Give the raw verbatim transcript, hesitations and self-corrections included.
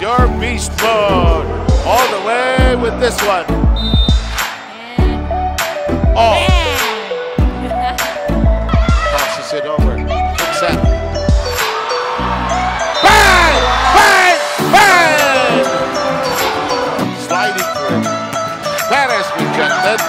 your beast mode. All the way with this one. Oh. Passes it over. It's set. Bang! Bang! Bang! Sliding for it. That has been rejected.